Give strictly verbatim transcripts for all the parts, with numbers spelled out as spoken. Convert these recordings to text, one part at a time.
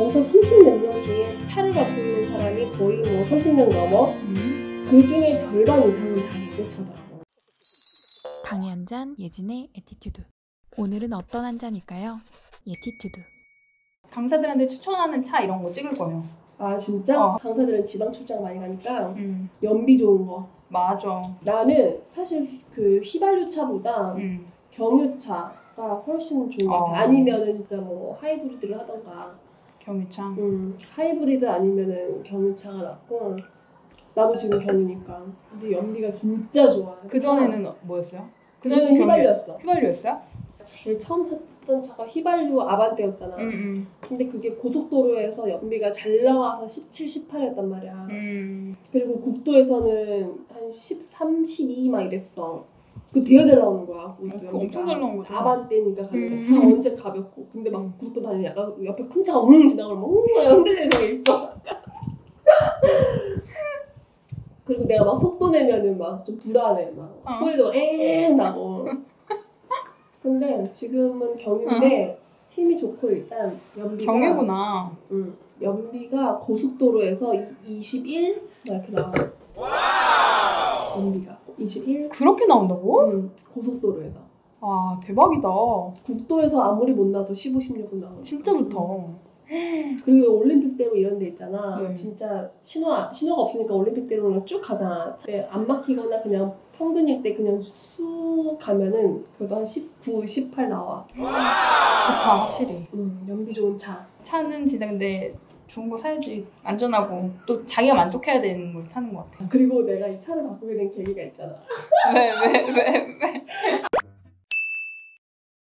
전선 삼십 몇 명 중에 차를 갖고 있는 사람이 거의 뭐 삼십 명 넘어 음. 그 중에 절반 이상은 다 예제차더라고요. 강의 한 잔, 예진의 애티튜드. 오늘은 어떤 한 잔일까요? 예티튜드. 강사들한테 추천하는 차 이런 거 찍을 거예요. 아 진짜? 어. 강사들은 지방 출장 많이 가니까 음. 연비 좋은 거. 맞아. 나는 사실 그 휘발유차보다 음. 경유차가 훨씬 좋은 것 같아. 어. 아니면은 진짜 뭐 하이브리드를 하던가. 경유차? 음, 하이브리드 아니면은 경유차가 낫고. 나도 지금 경유니까. 근데 연비가 진짜 좋아. 그전에는 뭐였어요? 그전에는 휘발유였어. 휘발유였어요? 제일 처음 탔던 차가 휘발유 아반떼였잖아. 음, 음. 근데 그게 고속도로에서 연비가 잘 나와서 십칠, 십팔 했단 말이야. 음. 그리고 국도에서는 한 십삼, 십이 막 이랬어. 그 되게 잘 나오는 거야. 그 엄청 잘 나온 거야. 아반떼니까 가니까 음. 차가 엄청 가볍고. 근데 막 국도 다니는 약간 옆에 큰 차가 웅 지나가면 막 웅 흔들리는 게 있어. 그리고 내가 막 속도 내면은 막 좀 불안해. 막 어. 소리도 막 에엥 나고. 근데 지금은 경유인데 어. 힘이 좋고 일단 연비가 경유구나. 응. 연비가 고속도로에서 이십일 이렇게 나와. 와우! 연비가 이십일. 그렇게 나온다고? 응. 고속도로에서. 와 대박이다. 국도에서 아무리 못 나도 십오, 십육은 나와. 진짜 좋다. 응. 그리고 올림픽대로 이런 데 있잖아. 네. 진짜 신호, 신호가 없으니까 올림픽대로는 그냥 쭉 가잖아. 안 막히거나 그냥 평균일 때 그냥 쑥 가면은 그래도 한 십구, 십팔 나와. 좋다 확실히. 음, 연비 좋은 차. 차는 진짜 근데 좋은 거 사야지. 안전하고 또 자기가 만족해야 되는 걸 타는 것 같아. 그리고 내가 이 차를 바꾸게 된 계기가 있잖아. 왜, 왜, 왜, 왜?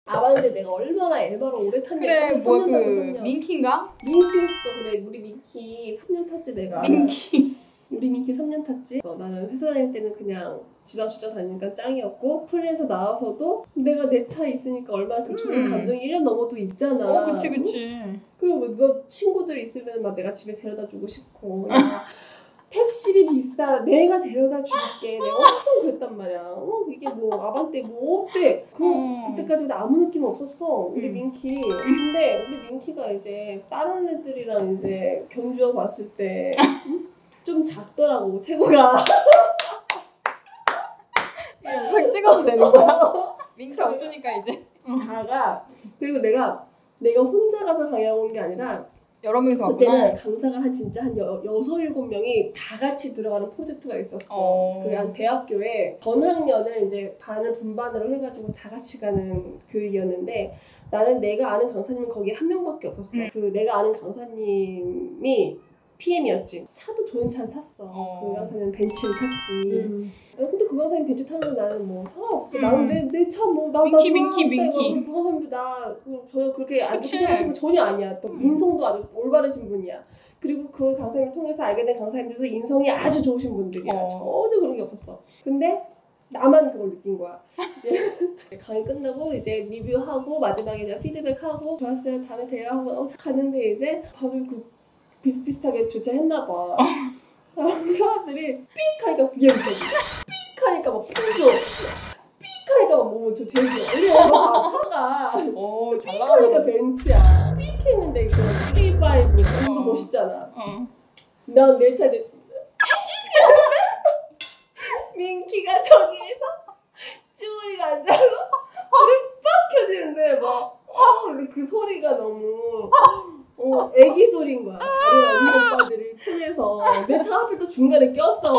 아반떼 내가 얼마나 엘바를 오래 탔냐. 그래 뭐야 그 민키인가? 민키였어. 그래 우리 민키 삼 년 탔지 내가. 민키 우리 민키 삼 년 탔지. 어, 나는 회사 다닐 때는 그냥 지방 출장 다니니까 짱이었고 프리랜서 나와서도 내가 내 차 있으니까 얼마나 그 좋은 음. 감정이 일 년 넘어도 있잖아. 어 그치 그치. 응? 그리고 뭐, 뭐 친구들 있으면 막 내가 집에 데려다주고 싶고 택시비 비싸. 내가 데려다 줄게. 내가 엄청 그랬단 말이야. 어, 이게 뭐 아반떼 뭐 어때? 그, 음. 그때까지 아무 느낌 없었어. 우리 음. 민키. 근데 우리 민키가 이제 다른 애들이랑 이제 경주에 봤을 때 좀 작더라고. 체구가. 팍 찍어도 되는 거야? 민키 없으니까 이제. 작아. 그리고 내가 내가 혼자 가서 강의하고 온 게 아니라 여러 명이서 왔구나. 그때는 강사가 한 진짜 한 여, 여섯, 일곱 명이 다 같이 들어가는 프로젝트가 있었어. 어... 그게 한 대학교에 전학년을 이제 반을 분반으로 해가지고 다 같이 가는 교육이었는데 나는 내가 아는 강사님은 거기에 한 명밖에 없었어. 음. 그 내가 아는 강사님이 피엠이었지. 차도 좋은 차를 탔어. 어... 그 강사님은 벤츠를 탔지. 음. 근데 그 강사님 벤츠 타는 건 나는 뭐 상관없어. 음. 나는 내, 내 차 뭐 나 민키 민키 민키 그 강사님도 나 전혀 그렇게 안 좋게 생각하신 분 전혀 아니야. 또 음. 인성도 아주 올바르신 분이야. 그리고 그 강사님을 통해서 알게 된 강사님들도 인성이 아주 좋으신 분들이야. 어. 전혀 그런 게 없었어. 근데 나만 그걸 느낀 거야. 이제 강의 끝나고 이제 리뷰하고 마지막에 내가 피드백하고 좋았어요 다음에 봬요 하고 가는데 이제 다들 그 비슷비슷하게 주차했나 봐. 어. 사람들이 삑 하니까 비행기 삑 하니까 막 풍조 삑 하니까 막 뭐 저 되게 어려워 막 차가 어, 삑 하니까 벤츠야. 삑 했는데 그 케이 파이브 그것도 어. 멋있잖아. 어. 난 내 차에 내... 민키가 저기에서 쭈구리가 앉아서 발을 빡 켜지는데 막 아, 근데 그 소리가 너무 어, 애기 소리인 거야. 다른 언니 오빠들이 틈에서 내 차 하필 또 중간에 꼈어.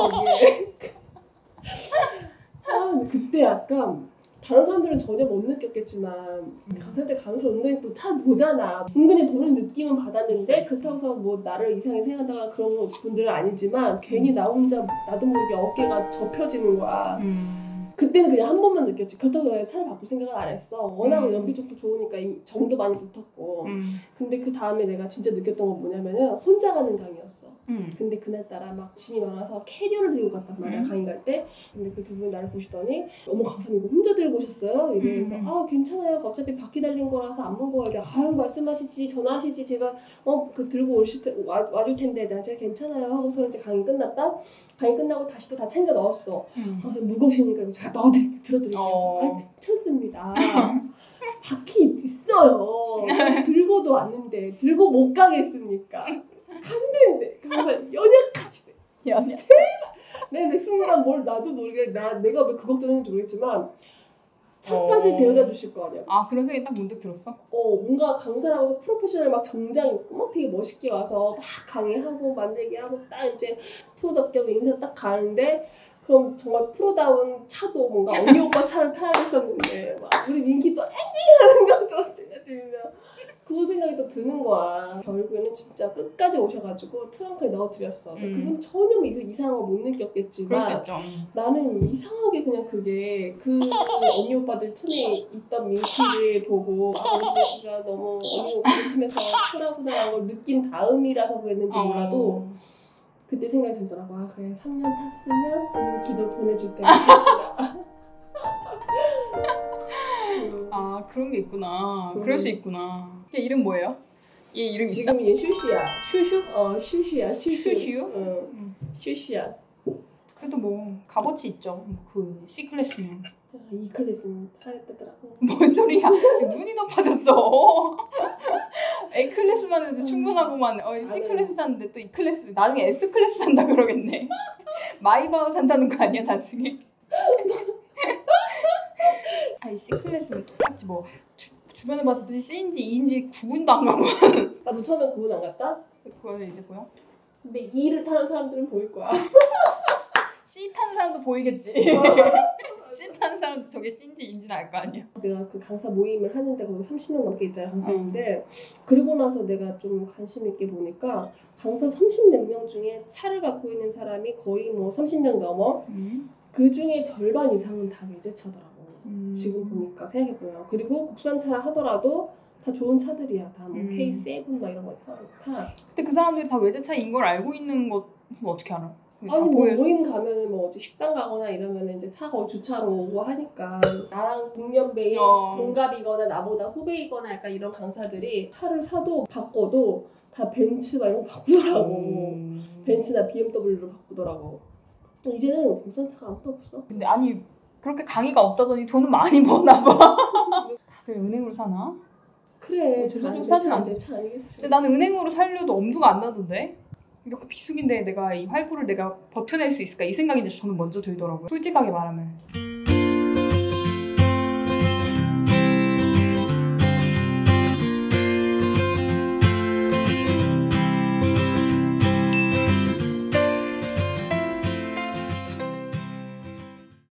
아, 근데 그때 약간 다른 사람들은 전혀 못 느꼈겠지만 강사한테 가면서 은근히 또 차 보잖아. 은근히 보는 느낌은 받았는데 그렇다고 해서 뭐 나를 이상하게 생각하다가 그런 분들은 아니지만 괜히 나 혼자 나도 모르게 어깨가 접혀지는 거야. 음. 그때는 그냥 한 번만 느꼈지. 그렇다고 내가 차를 바꿀 생각은 안 했어. 워낙 음. 연비 좋고 좋으니까 정도 많이 붙었고. 음. 근데 그 다음에 내가 진짜 느꼈던 건 뭐냐면은 혼자 가는 강의였어. 음. 근데 그날따라 막 짐이 많아서 캐리어를 들고 갔단 말이야. 음. 강의 갈 때. 근데 그 두 분이 나를 보시더니 어머 강사님 이거 혼자 들고 오셨어요? 이러면서 음. 아 괜찮아요. 어차피 바퀴 달린 거라서 안 무거워요. 아유 말씀하시지 전화하시지 제가 어 그 들고 오실 때 와, 와줄 텐데 난 제가 괜찮아요 하고서 이제 강의 끝났다. 강의 끝나고 다시 또 다 챙겨 넣었어. 음. 그래서 무거우시니까 이거 잘 넣어드릴게요. 들어드릴게요. 어. 아, 괜찮습니다. 바퀴 있어요. 들고도 왔는데 들고 못 가겠습니까? 안 된대. 가만 연약하시대. 연약. 네네 순간 뭘 나도 모르게 나 내가 왜 그 걱정했는지 모르겠지만 차까지 어... 데려다 주실 거 아니야. 아 그런 생각이 딱 문득 들었어? 어 뭔가 강사라고서 프로페셔널 막 정장 입고 막 되게 멋있게 와서 막 강의하고 만들기 하고 딱 이제 프로답게 하고 인사 딱 가는데 그럼 정말 프로다운 차도 뭔가 언니 오빠 차를 타야 됐었는데 막 우리 민기 또 앵앵하는 것도 들면 그 생각이 또 드는 거야. 결국에는 진짜 끝까지 오셔가지고 트렁크에 넣어드렸어. 음. 그분 전혀 뭐 이상한 거 못 느꼈겠지만 나는 이상하게 그냥 그게 그 언니 오빠들 틈에 있던 민키를 보고 아 민키가 너무 언니 오빠들 틈에서 쿨하구나 라고 느낀 다음이라서 그랬는지 몰라도 어. 그때 생각이 들더라고. 아 그래 삼 년 탔으면 오늘 기도 보내줄 때가 됐구나. 아 그런 게 있구나. 음. 그럴 수 있구나. 얘 이름 뭐예요? 얘 이름 지금 있어? 얘 슈슈야. 슈슈? 어 슈슈야. 슈슈. 슈슈? 응. 응. 슈슈야. 그래도 뭐 값어치 있죠. 그 C 클래스면. 이 클래스는 타였다더라고. 뭔 소리야? 눈이 높아졌어. A 클래스만 해도 충분하고만 어 C 클래스 샀는데 또 이 클래스 나중에 S 클래스 산다 그러겠네. 마이바흐 산다는 거 아니야 나중에? 아니 C클래스면 똑같지 뭐 주, 주변에 봤을 때 씨인지 이인지 구분도 안 가고 나도 처음에 구분 안 갔다? 그거는 이제 보여? 근데 이를 타는 사람들은 보일 거야. C 타는 사람도 보이겠지. C 타는 사람도 저게 씨인지 이인지는 알 거 아니야. 내가 그 강사 모임을 하는데 거기 삼십 명 넘게 있잖아 강사인데 아. 그리고 나서 내가 좀 관심 있게 보니까 강사 삼십 몇 명 중에 차를 갖고 있는 사람이 거의 뭐 삼십 명이 넘어. 음. 그 중에 절반 이상은 다 외제차더라고. 음. 지금 보니까 생각해보면. 그리고 국산차라 하더라도 다 좋은 차들이야. 다 뭐 음. 케이 칠 막 이런 거 타. 근데 그 사람들이 다 외제차인 걸 알고 있는 것 어떻게 알아? 아니 뭐 보여줘. 모임 가면은 뭐 어디 식당 가거나 이러면은 이제 차가 주차로 오고 하니까 나랑 동년배인 어. 동갑이거나 나보다 후배이거나 약간 이런 강사들이 차를 사도 바꿔도 다 벤츠 막 이런 거 바꾸더라고. 음. 벤츠나 비엠더블유로 바꾸더라고. 이제는 국산차가 아무도 없어. 근데 아니 그렇게 강의가 없다더니 돈은 많이 버나 봐. 다들 은행으로 사나? 그래. 저도 사진 안 돼. 차 아니겠지. 근데 나는 은행으로 살려도 엄두가 안 나던데. 이렇게 비수기인데 내가 이 활보를 내가 버텨낼 수 있을까 이 생각이 이제 저는 먼저 들더라고요. 솔직하게 말하면.